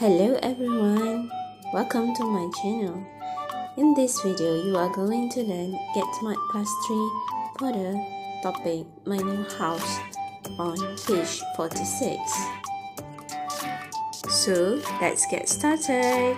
Hello everyone, welcome to my channel. In this video you are going to learn Get Smart Plus 3 for the topic My New House on page 46. So let's get started.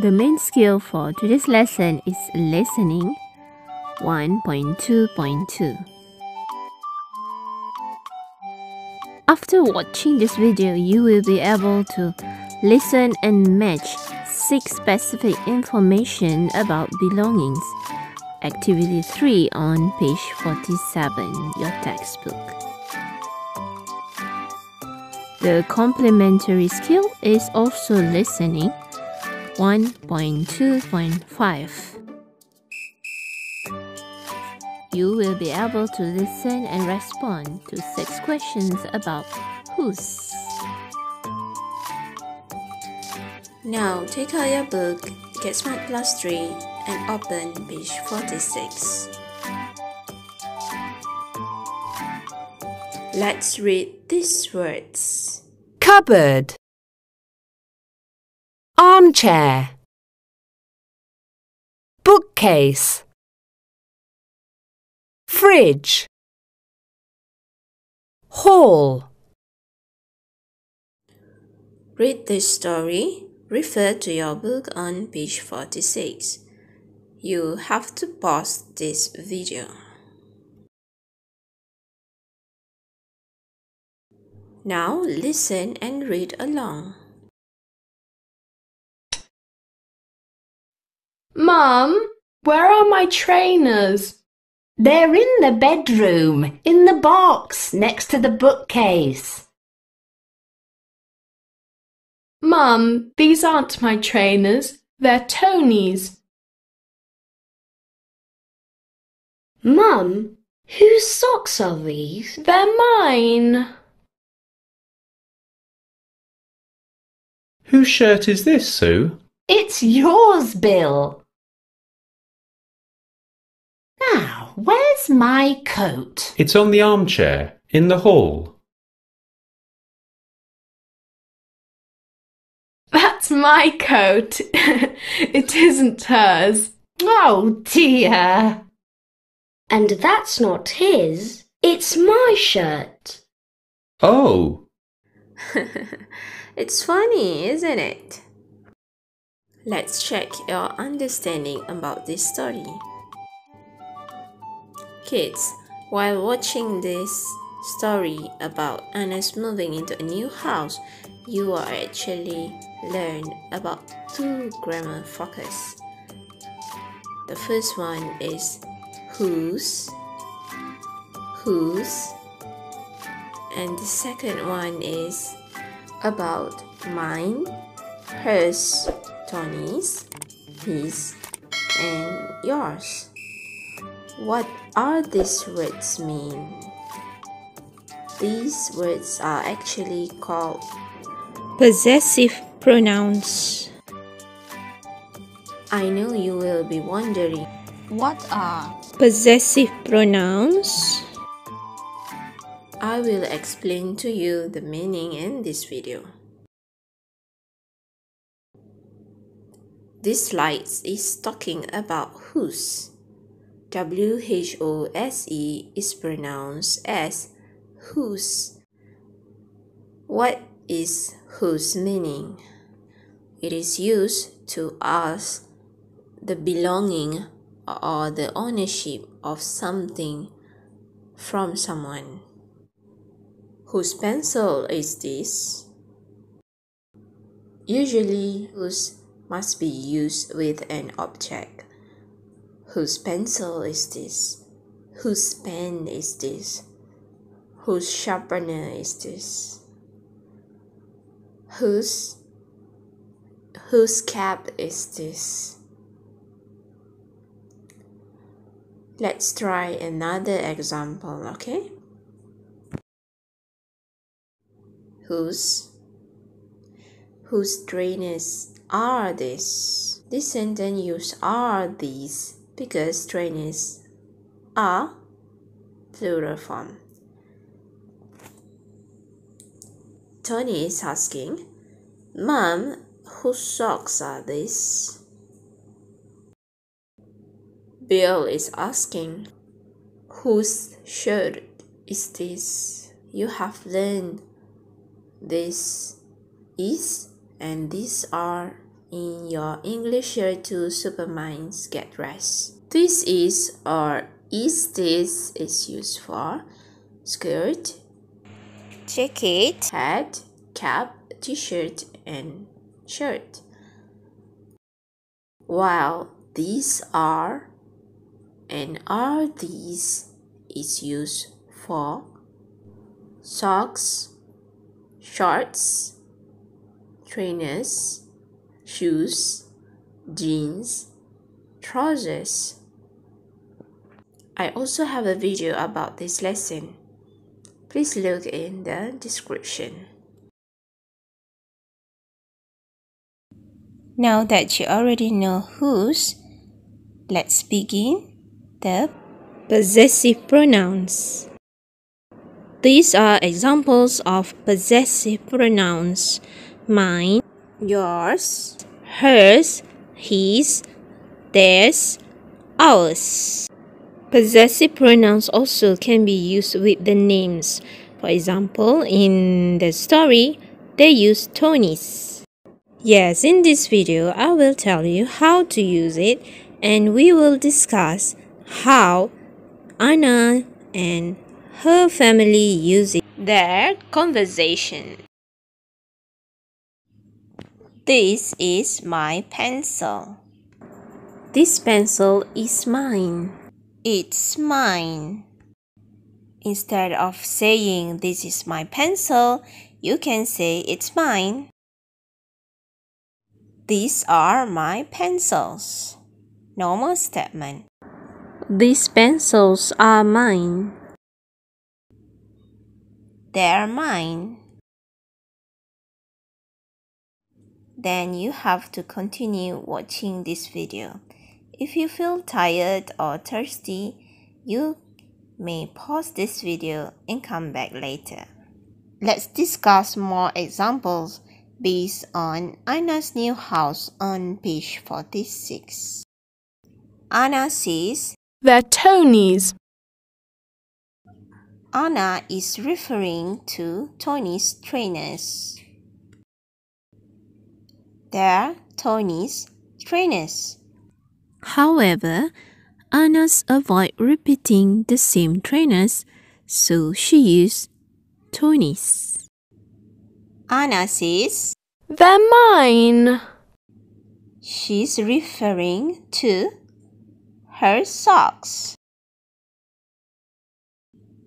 The main skill for today's lesson is listening 1.2.2. After watching this video, you will be able to listen and match 6 specific information about belongings. Activity 3 on page 47, your textbook. The complementary skill is also listening 1.2.5. You will be able to listen and respond to 6 questions about whose. Now take out your book, Get Smart Plus 3, and open page 46. Let's read these words. Cupboard, armchair, bookcase, fridge, hall. Read this story. Refer to your book on page 46. You have to pause this video. Now listen and read along. Mom, where are my trainers? They're in the bedroom, in the box, next to the bookcase. Mom, these aren't my trainers, they're Tony's. Mom, whose socks are these? They're mine. Whose shirt is this, Sue? It's yours, Bill. Now, where's my coat? It's on the armchair, in the hall. That's my coat. It isn't hers. Oh dear. And that's not his. It's my shirt. Oh. It's funny, isn't it? Let's check your understanding about this story. Kids, while watching this story about Anna's moving into a new house, you are actually learn about 2 grammar focus. The first one is whose, and the second one is about mine, hers, Tony's, his, and yours. What are these words mean? These words are actually called possessive pronouns. I know you will be wondering, what are possessive pronouns? I will explain to you the meaning in this video. This slide is talking about whose. WHOSE is pronounced as whose. What is whose meaning? It is used to ask the belonging or the ownership of something from someone. Whose pencil is this? Usually, whose must be used with an object. Whose pencil is this? Whose pen is this? Whose sharpener is this? Whose cap is this? Let's try another example, okay? Whose trainers are these? This sentence use are these because trainers are plural form. Tony is asking, Mom, whose socks are these? Bill is asking, whose shirt is this? You have learned this is and these are in your English Year 2 Superminds Get Rest. This is or is this is used for skirt, jacket, hat, cap, t-shirt, and shirt. While these are and are these is used for socks, shorts, trainers, shoes, jeans, trousers. I also have a video about this lesson. Please look in the description. Now that you already know whose, let's begin the possessive pronouns. These are examples of possessive pronouns: mine, yours, hers, his, theirs, ours. Possessive pronouns also can be used with the names. For example, in the story, they use Tony's. Yes, in this video, I will tell you how to use it, and we will discuss how Anna and her family use it in their conversation. This is my pencil. This pencil is mine. It's mine. Instead of saying this is my pencil, you can say it's mine. These are my pencils. Normal statement. These pencils are mine. They're mine. Then you have to continue watching this video. If you feel tired or thirsty, you may pause this video and come back later. Let's discuss more examples based on Anna's new house on page 46. Anna says, "They're Tony's." Anna is referring to Tony's trainers. They're Tony's trainers. However, Anna's avoid repeating the same trainers, so she used Tony's. Anna says, "They're mine." She's referring to her socks.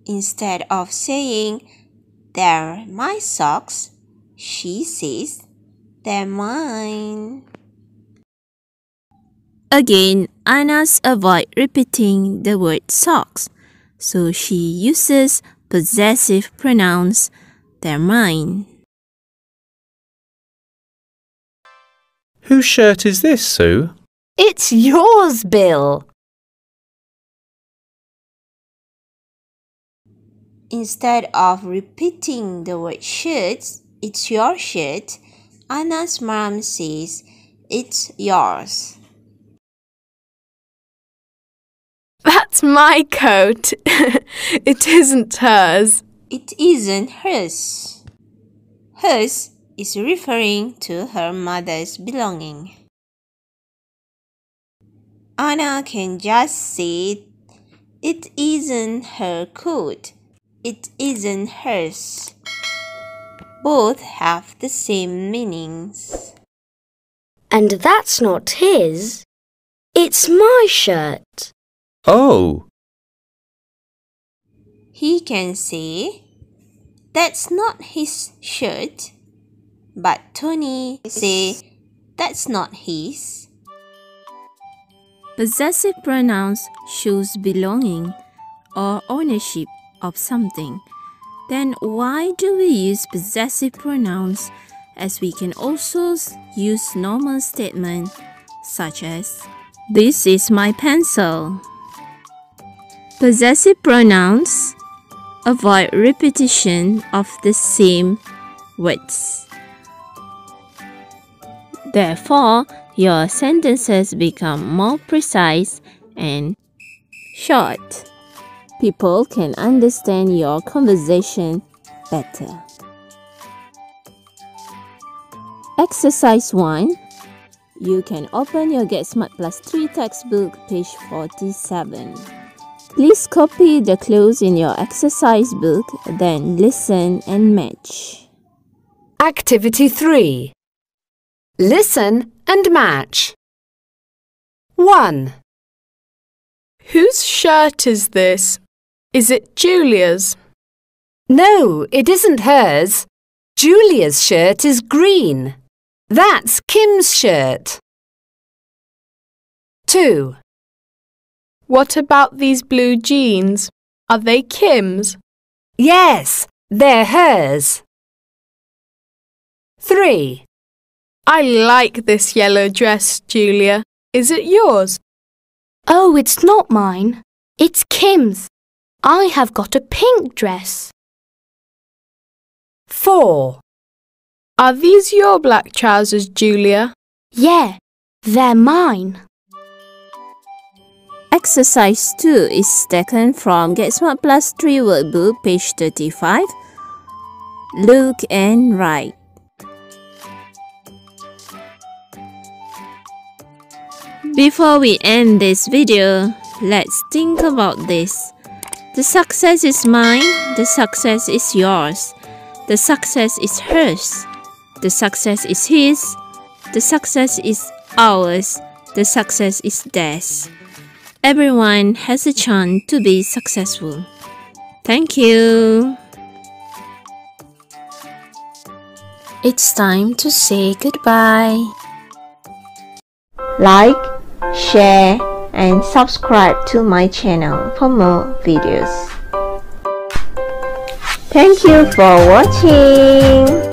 Instead of saying, "They're my socks," she says, "They're mine." Again, Anna's avoid repeating the word socks, so she uses possessive pronouns, "They're mine." Whose shirt is this, Sue? It's yours, Bill. Instead of repeating the word shirts, "It's your shirt," Anna's mom says, "It's yours." That's my coat. It isn't hers. It isn't hers. Hers is referring to her mother's belonging. Anna can just say, "It isn't her coat. It isn't hers." Both have the same meanings. And that's not his. It's my shirt. Oh. He can say, "That's not his shirt," but Tony say, "That's not his." Possessive pronouns shows belonging or ownership of something. then why do we use possessive pronouns, as we can also use normal statements such as "This is my pencil." Possessive pronouns avoid repetition of the same words. Therefore, your sentences become more precise and short. People can understand your conversation better. Exercise 1. You can open your Get Smart Plus 3 textbook, page 47. Please copy the clues in your exercise book, then listen and match. Activity 3. Listen and match. 1. Whose shirt is this? Is it Julia's? No, it isn't hers. Julia's shirt is green. That's Kim's shirt. 2. What about these blue jeans? Are they Kim's? Yes, they're hers. 3. I like this yellow dress, Julia. Is it yours? Oh, it's not mine. It's Kim's. I have got a pink dress. 4. Are these your black trousers, Julia? Yeah, they're mine. Exercise 2 is taken from Get Smart Plus 3 workbook, page 35. Look and write. Before we end this video, let's think about this. The success is mine, the success is yours. The success is hers. The success is his. The success is ours. The success is theirs. Everyone has a chance to be successful. Thank you. It's time to say goodbye. Like, share, and subscribe to my channel for more videos. Thank you for watching.